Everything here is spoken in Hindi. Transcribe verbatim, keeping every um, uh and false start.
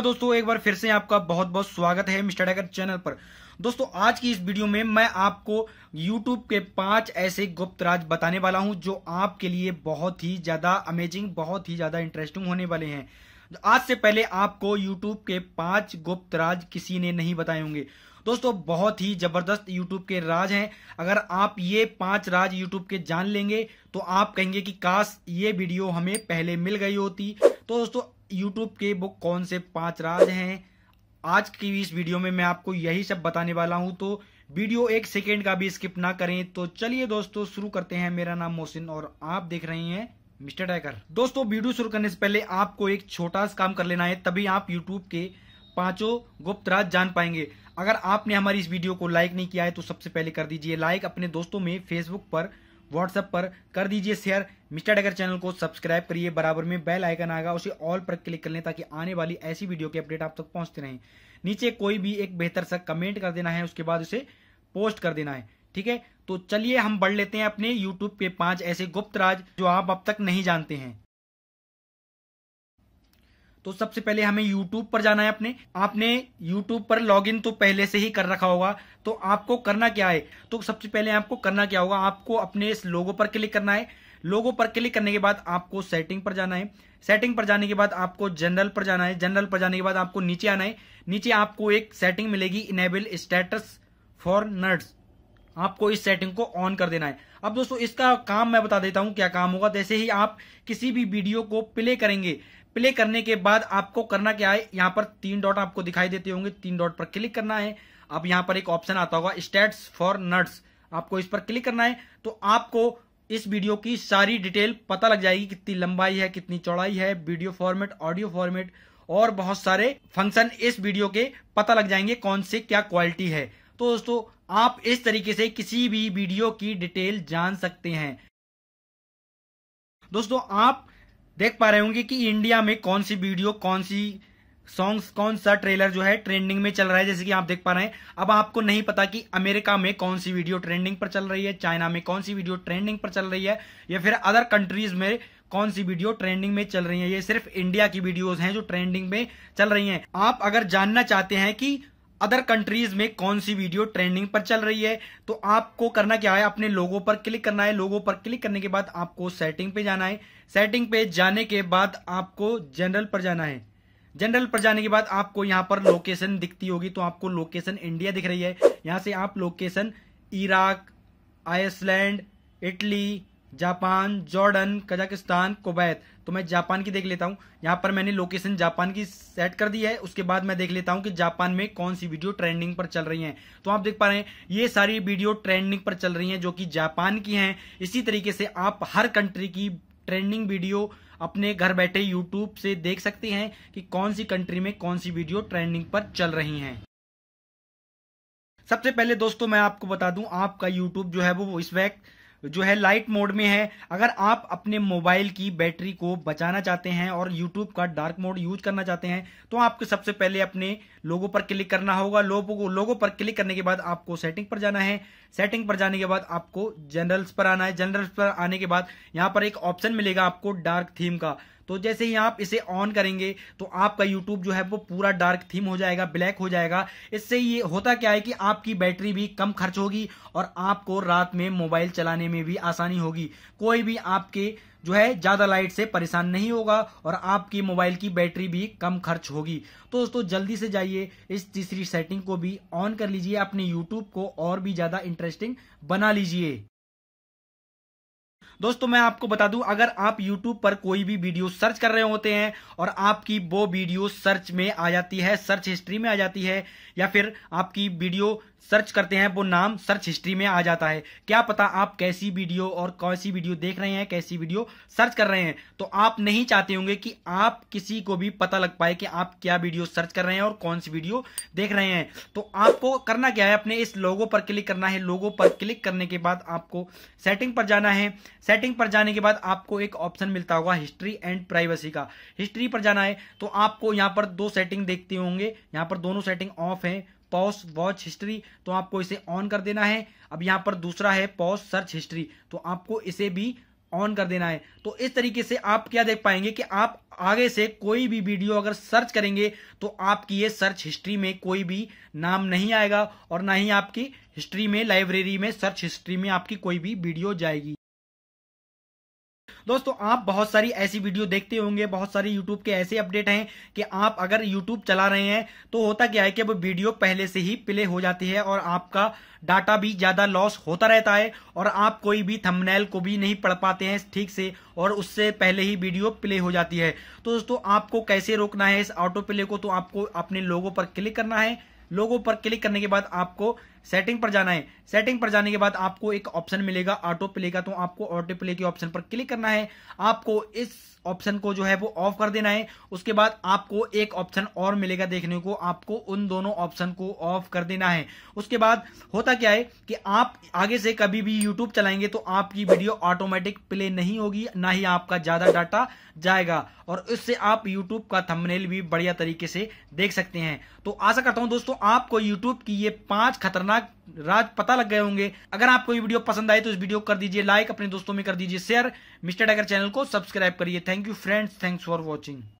नमस्कार दोस्तों, एक बार फिर से आपका बहुत बहुत स्वागत है मिस्टर टेकर चैनल पर। दोस्तों आज की इस वीडियो में मैं आपको YouTube के पांच ऐसे गुप्त राज बताने वाला हूं जो आपके लिए बहुत ही ज्यादा अमेजिंग, बहुत ही ज्यादा इंटरेस्टिंग होने वाले हैं। आज से पहले आपको YouTube के पांच गुप्त राज किसी ने नहीं बताए होंगे। दोस्तों बहुत ही जबरदस्त YouTube के राज हैं। अगर आप ये पांच राज YouTube के जान लेंगे तो आप कहेंगे कि काश ये वीडियो हमें पहले मिल गई होती। तो दोस्तों YouTube के वो कौन से पांच राज हैं, आज की इस वीडियो में मैं आपको यही सब बताने वाला हूं, तो वीडियो एक सेकेंड का भी स्किप ना करें। तो चलिए दोस्तों शुरू करते हैं। मेरा नाम मोहसिन और आप देख रहे हैं मिस्टर टेकर। दोस्तों वीडियो शुरू करने से पहले आपको एक छोटा सा काम कर लेना है, तभी आप YouTube के पांचों गुप्त राज जान पाएंगे। अगर आपने हमारी इस वीडियो को लाइक नहीं किया है तो सबसे पहले कर दीजिए लाइक, अपने दोस्तों में Facebook पर, WhatsApp पर कर दीजिए शेयर। मिस्टर टेकर चैनल को सब्सक्राइब करिए, बराबर में बेल आइकन आएगा उसे ऑल पर क्लिक कर लें ताकि आने वाली ऐसी वीडियो के अपडेट आप तक पहुंचते रहें। नीचे कोई भी एक बेहतर सा कमेंट कर देना है, उसके बाद उसे पोस्ट कर देना है, ठीक है। तो चलिए हम बढ़ लेते हैं अपने YouTube के पांच ऐसे गुप्त राज जो आप अब तक नहीं जानते हैं। तो सबसे पहले हमें YouTube पर जाना है अपने। आपने YouTube पर लॉगिन तो पहले से ही कर रखा होगा, तो आपको करना क्या है, तो सबसे पहले आपको करना क्या होगा, आपको अपने इस लोगो पर क्लिक करना है। लोगो पर क्लिक करने के बाद आपको सेटिंग पर जाना है। सेटिंग पर जाने के बाद आपको जनरल पर जाना है। जनरल पर जाने के बाद आपको नीचे आना है। नीचे आपको एक सेटिंग मिलेगी, इनेबल स्टेटस फॉर नर्ड्स, आपको इस सेटिंग को ऑन कर देना है। अब दोस्तों इसका काम मैं बता देता हूं क्या काम होगा। जैसे ही आप किसी भी वीडियो को प्ले करेंगे, प्ले करने के बाद आपको करना क्या है, यहां पर तीन डॉट आपको दिखाई देते होंगे, तीन डॉट पर क्लिक करना है। अब यहां पर एक ऑप्शन आता होगा स्टैट्स फॉर नट्स, आपको इस पर क्लिक करना है। तो आपको इस वीडियो की सारी डिटेल पता लग जाएगी, कितनी लंबाई है, कितनी चौड़ाई है, वीडियो फॉर्मेट, ऑडियो फॉर्मेट और बहुत सारे फंक्शन इस वीडियो के पता लग जाएंगे, कौन से क्या क्वालिटी है। तो दोस्तों आप इस तरीके से किसी भी वीडियो की डिटेल जान सकते हैं। दोस्तों आप देख पा रहे होंगे कि इंडिया में कौन सी वीडियो, कौन सी सॉन्ग्स, कौन सा ट्रेलर जो है ट्रेंडिंग में चल रहा है, जैसे कि आप देख पा रहे हैं। अब आपको नहीं पता कि अमेरिका में कौन सी वीडियो ट्रेंडिंग पर चल रही है, चाइना में कौन सी वीडियो ट्रेंडिंग पर चल रही है, या फिर अदर कंट्रीज में कौन सी वीडियो ट्रेंडिंग में चल रही है। ये सिर्फ इंडिया की वीडियोज हैं जो ट्रेंडिंग में चल रही हैं। आप अगर जानना चाहते हैं कि अदर कंट्रीज में कौन सी वीडियो ट्रेंडिंग पर चल रही है, तो आपको करना क्या है, अपने लोगो पर क्लिक करना है। लोगो पर क्लिक करने के बाद आपको सेटिंग पे जाना है। सेटिंग पे जाने के बाद आपको जनरल पर जाना है। जनरल पर जाने के बाद आपको यहाँ पर लोकेशन दिखती होगी, तो आपको लोकेशन इंडिया दिख रही है। यहाँ से आप location Iraq, Iceland, Italy, Japan, Jordan, Kazakhstan, Kuwait. तो मैं जापान की देख लेता हूं। यहां पर मैंने लोकेशन जापान की सेट कर दी है। उसके बाद मैं देख लेता हूं कि जापान में कौन सी वीडियो ट्रेंडिंग पर चल रही हैं। तो आप देख पा रहे हैं ये सारी वीडियो ट्रेंडिंग पर चल रही हैं जो कि जापान की हैं। इसी तरीके से आप हर कंट्री की ट्रेंडिंग वीडियो अपने घर बैठे यूट्यूब से देख सकते हैं कि कौन सी कंट्री में कौन सी वीडियो ट्रेंडिंग पर चल रही हैं। सबसे पहले दोस्तों मैं आपको बता दूं, आपका यूट्यूब जो है वो इस वक्त जो है लाइट मोड में है। अगर आप अपने मोबाइल की बैटरी को बचाना चाहते हैं और YouTube का डार्क मोड यूज करना चाहते हैं, तो आपको सबसे पहले अपने लोगो पर क्लिक करना होगा। लोगो को लोगो पर क्लिक करने के बाद आपको सेटिंग पर जाना है। सेटिंग पर जाने के बाद आपको जनरल्स पर आना है। जनरल्स पर आने के बाद यहाँ पर एक ऑप्शन मिलेगा आपको डार्क थीम का। तो जैसे ही आप इसे ऑन करेंगे तो आपका YouTube जो है वो पूरा डार्क थीम हो जाएगा, ब्लैक हो जाएगा। इससे ये होता क्या है कि आपकी बैटरी भी कम खर्च होगी और आपको रात में मोबाइल चलाने में भी आसानी होगी। कोई भी आपके जो है ज्यादा लाइट से परेशान नहीं होगा और आपकी मोबाइल की बैटरी भी कम खर्च होगी। तो दोस्तों जल्दी से जाइए इस तीसरी सेटिंग को भी ऑन कर लीजिए, अपने यूट्यूब को और भी ज्यादा इंटरेस्टिंग बना लीजिए। दोस्तों मैं आपको बता दूं, अगर आप YouTube पर कोई भी वीडियो सर्च कर रहे होते हैं और आपकी वो वीडियो सर्च में आ जाती है, सर्च हिस्ट्री में आ जाती है, या फिर आपकी वीडियो सर्च करते हैं वो नाम सर्च हिस्ट्री में आ जाता है, क्या पता आप कैसी वीडियो और कैसी वीडियो देख रहे हैं, कैसी वीडियो सर्च कर रहे हैं। तो आप नहीं चाहते होंगे कि आप किसी को भी पता लग पाए कि आप क्या वीडियो सर्च कर रहे हैं और कौन सी वीडियो देख रहे हैं। तो आपको करना क्या है, अपने इस लोगो पर क्लिक करना है। लोगो पर क्लिक करने के बाद आपको सेटिंग पर जाना है। सेटिंग पर जाने के बाद आपको एक ऑप्शन मिलता होगा हिस्ट्री एंड प्राइवेसी का। हिस्ट्री पर जाना है तो आपको यहाँ पर दो सेटिंग देखते होंगे, यहाँ पर दोनों सेटिंग ऑफ हैं, पॉज वॉच हिस्ट्री, तो आपको इसे ऑन कर देना है। अब यहाँ पर दूसरा है पॉज सर्च हिस्ट्री, तो आपको इसे भी ऑन कर देना है। तो इस तरीके से आप क्या देख पाएंगे कि आप आगे से कोई भी वीडियो अगर सर्च करेंगे तो आपकी ये सर्च हिस्ट्री में कोई भी नाम नहीं आएगा और ना ही आपकी हिस्ट्री में, लाइब्रेरी में, सर्च हिस्ट्री में आपकी कोई भी वीडियो जाएगी। दोस्तों, आप बहुत सारी ऐसी वीडियो देखते होंगे, बहुत सारे YouTube के ऐसे अपडेट हैं कि आप अगर YouTube चला रहे हैं तो होता क्या है कि वो वीडियो पहले से ही प्ले हो जाती है और आपका डाटा भी ज़्यादा लॉस होता रहता है और आप कोई भी थंबनेल को भी नहीं पढ़ पाते हैं ठीक से और उससे पहले ही वीडियो प्ले हो जाती है। तो दोस्तों, आपको कैसे रोकना है इस ऑटो प्ले को, तो आपको अपने लोगों पर क्लिक करना है। लोगों पर क्लिक करने के बाद आपको सेटिंग पर जाना है। सेटिंग पर जाने के बाद आपको एक ऑप्शन मिलेगा ऑटो प्ले का, तो आपको ऑटो प्ले के ऑप्शन पर क्लिक करना है। आपको इस ऑप्शन को जो है वो ऑफ कर देना है। उसके बाद आपको एक ऑप्शन और मिलेगा देखने को, आपको उन दोनों ऑप्शन को ऑफ कर देना है। उसके बाद होता क्या है कि आप आगे से कभी भी यूट्यूब चलाएंगे तो आपकी वीडियो ऑटोमेटिक प्ले नहीं होगी, ना ही आपका ज़्यादा डाटा जाएगा और इससे आप यूट्यूब का थंबनेल भी बढ़िया तरीके से देख सकते हैं। तो आशा करता हूँ दोस्तों आपको यूट्यूब की ये पाँच खतरनाक राज पता लग गए होंगे। अगर आपको ये वीडियो पसंद आए तो इस वीडियो को कर दीजिए लाइक, अपने दोस्तों में कर दीजिए शेयर, मिस्टर टेकर चैनल को सब्सक्राइब करिए। Thank you friends, thanks for watching.